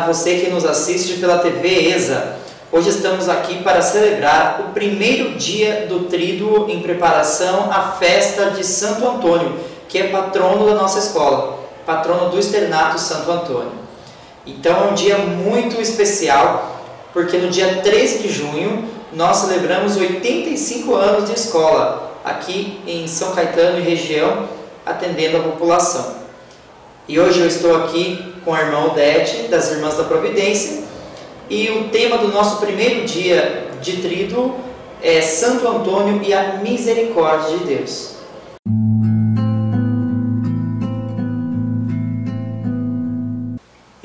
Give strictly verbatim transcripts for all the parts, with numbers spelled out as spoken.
a você que nos assiste pela T V E S A. Hoje estamos aqui para celebrar o primeiro dia do Tríduo em preparação à festa de Santo Antônio, que é patrono da nossa escola, patrono do Externato Santo Antônio. Então é um dia muito especial, porque no dia treze de junho nós celebramos oitenta e cinco anos de escola aqui em São Caetano e região, atendendo a população. E hoje eu estou aqui com a irmã Odete, das Irmãs da Providência, e o tema do nosso primeiro dia de Tríduo é Santo Antônio e a Misericórdia de Deus.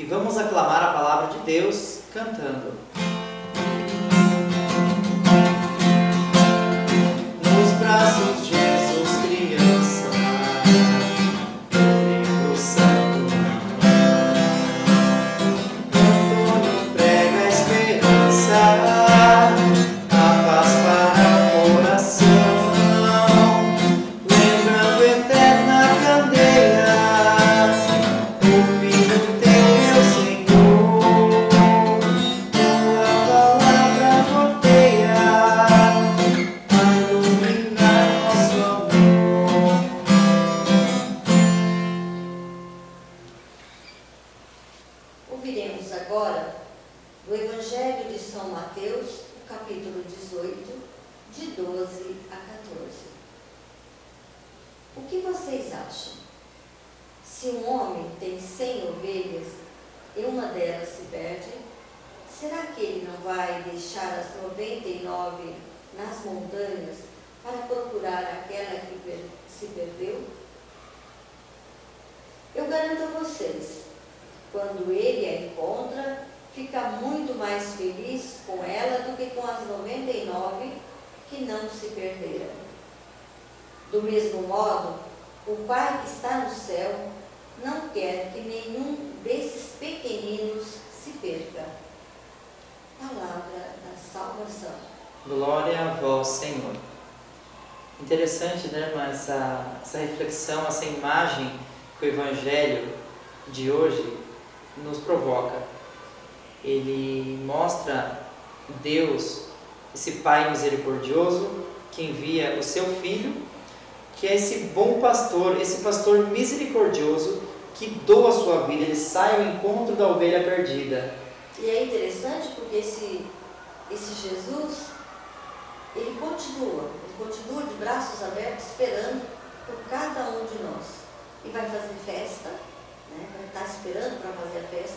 E vamos aclamar a palavra de Deus cantando. Nos braços de Jesus, criança, o Santo Antônio prega a esperança, a paz para o coração, lembrando eterna candeia, o Filho teu. Ouviremos agora do Evangelho de São Mateus, capítulo dezoito, de doze a quatorze. O que vocês acham? Se um homem tem cem ovelhas e uma delas se perde, será que ele não vai deixar as noventa e nove nas montanhas para procurar aquela que se perdeu? Eu garanto a vocês, quando ele a encontra, fica muito mais feliz com ela do que com as noventa e nove que não se perderam. Do mesmo modo, o Pai que está no céu não quer que nenhum desses pequeninos se perca. Palavra da salvação. Glória a vós, Senhor. Interessante, né, irmã, essa, essa reflexão, essa imagem que o Evangelho de hoje nos provoca. Ele mostra Deus, esse Pai misericordioso, que envia o seu Filho, que é esse bom pastor, esse pastor misericordioso que doa a sua vida, ele sai ao encontro da ovelha perdida. E é interessante porque esse, esse Jesus, ele continua, ele continua de braços abertos esperando por cada um de nós. E vai fazer festa, né? Vai estar esperando para fazer a festa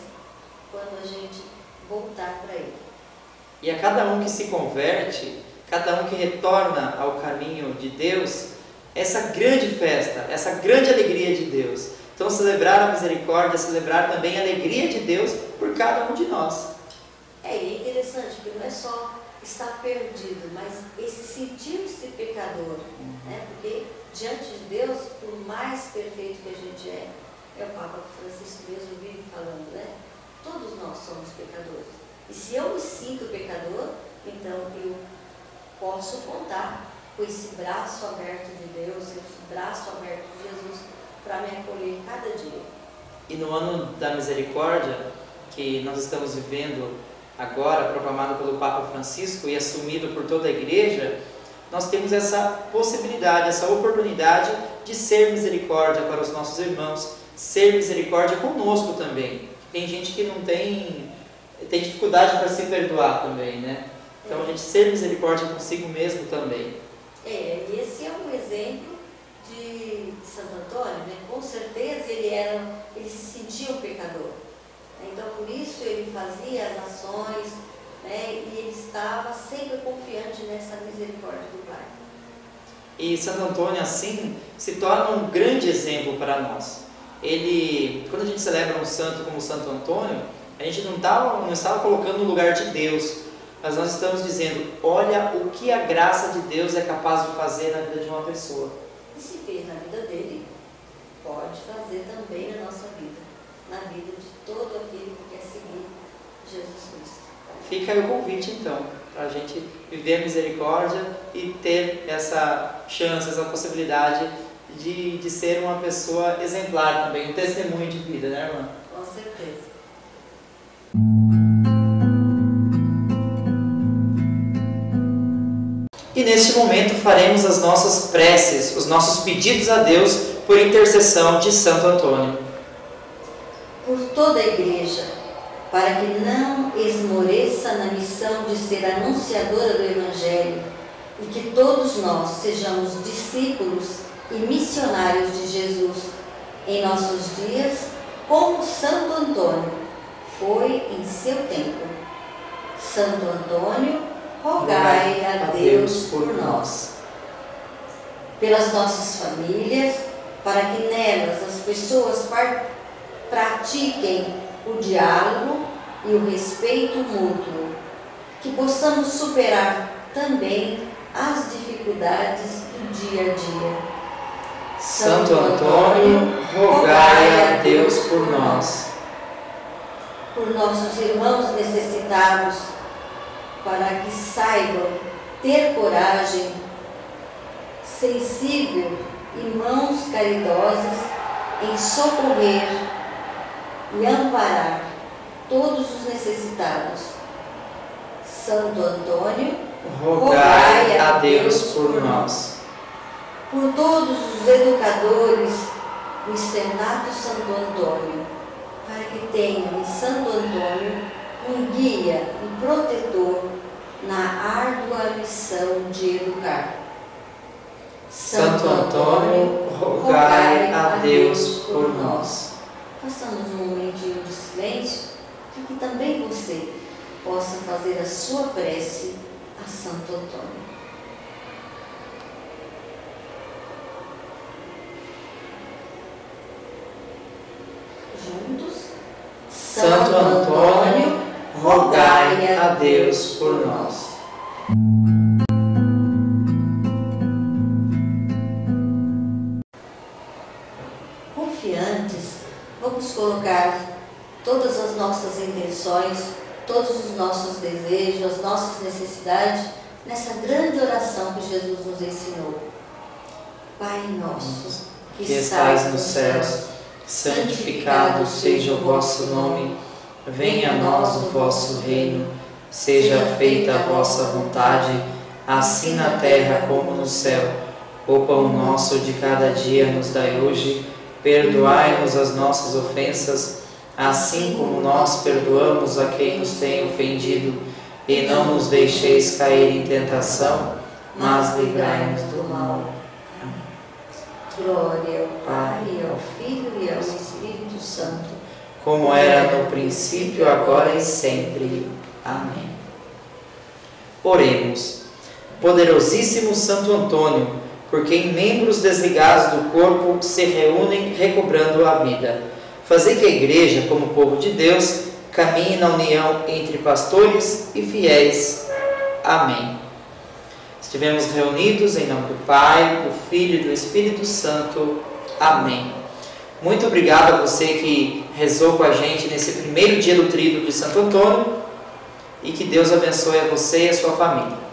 quando a gente voltar para ele. E a cada um que se converte, cada um que retorna ao caminho de Deus, essa grande festa, essa grande alegria de Deus. Então, celebrar a misericórdia, celebrar também a alegria de Deus por cada um de nós. É interessante, porque não é só estar perdido, mas esse sentir-se pecador, uhum. né? Porque diante de Deus, por mais perfeito que a gente é, é o Papa Francisco mesmo vive falando, né? Todos nós somos pecadores. E se eu me sinto pecador, então eu posso contar com esse braço aberto de Deus, esse braço aberto de Jesus, para me acolher cada dia. E no ano da misericórdia, que nós estamos vivendo agora, proclamado pelo Papa Francisco e assumido por toda a Igreja, nós temos essa possibilidade, essa oportunidade de ser misericórdia para os nossos irmãos, ser misericórdia conosco também. Tem gente que não tem, tem dificuldade para se perdoar também, né? Então, é. a gente ser misericórdia consigo mesmo também. É, e esse é um exemplo de Santo Antônio, né? Com certeza ele, era, ele se sentia um pecador. Então, por isso ele fazia as ações, né? E ele estava sempre confiante nessa misericórdia do Pai. E Santo Antônio, assim, se torna um grande exemplo para nós. Ele, quando a gente celebra um santo como Santo Antônio, a gente não estava não estava colocando no lugar de Deus, mas nós estamos dizendo, olha o que a graça de Deus é capaz de fazer na vida de uma pessoa. E se fez na vida dele, pode fazer também na nossa vida, na vida de todo aquele que quer seguir Jesus Cristo. Fica aí o convite, então, para a gente viver a misericórdia e ter essa chance, essa possibilidade De, de ser uma pessoa exemplar também, um testemunho de vida, né, irmã? Com certeza. e neste momento faremos as nossas preces, os nossos pedidos a Deus por intercessão de Santo Antônio. Por toda a Igreja, para que não esmoreça na missão de ser anunciadora do Evangelho e que todos nós sejamos discípulos e missionários de Jesus em nossos dias, como Santo Antônio foi em seu tempo. Santo Antônio, rogai a Deus por nós. Pelas nossas famílias, para que nelas as pessoas pratiquem o diálogo e o respeito mútuo, que possamos superar também as dificuldades do dia a dia. Santo Antônio, rogai a Deus por nós. Por nossos irmãos necessitados, para que saibam ter coragem, sensível e mãos caridosas em socorrer e amparar todos os necessitados. Santo Antônio, rogai a Deus por nós. Por todos os educadores do Externato Santo Antônio, para que tenham em Santo Antônio um guia e protetor na árdua missão de educar. Santo Antônio, rogai a Deus por nós. Façamos um momentinho de silêncio para que também você possa fazer a sua prece a Santo Antônio. Santo Antônio, rogai a Deus por nós. Confiantes, vamos colocar todas as nossas intenções, todos os nossos desejos, as nossas necessidades nessa grande oração que Jesus nos ensinou. Pai nosso, que, que estais nos céus, santificado seja o vosso nome, venha a nós o vosso reino, seja feita a vossa vontade, assim na terra como no céu. O pão nosso de cada dia nos dai hoje, perdoai-nos as nossas ofensas, assim como nós perdoamos a quem nos tem ofendido, e não nos deixeis cair em tentação, mas livrai-nos do mal. Glória ao Pai, ao Filho e ao Espírito Santo, como era no princípio, agora e sempre. Amém. Oremos. Poderosíssimo Santo Antônio, por quem membros desligados do corpo se reúnem recobrando a vida, fazei que a Igreja, como povo de Deus, caminhe na união entre pastores e fiéis. Amém. Estivemos reunidos em nome do Pai, do Filho e do Espírito Santo. Amém. Muito obrigado a você que rezou com a gente nesse primeiro dia do Tríduo de Santo Antônio e que Deus abençoe a você e a sua família.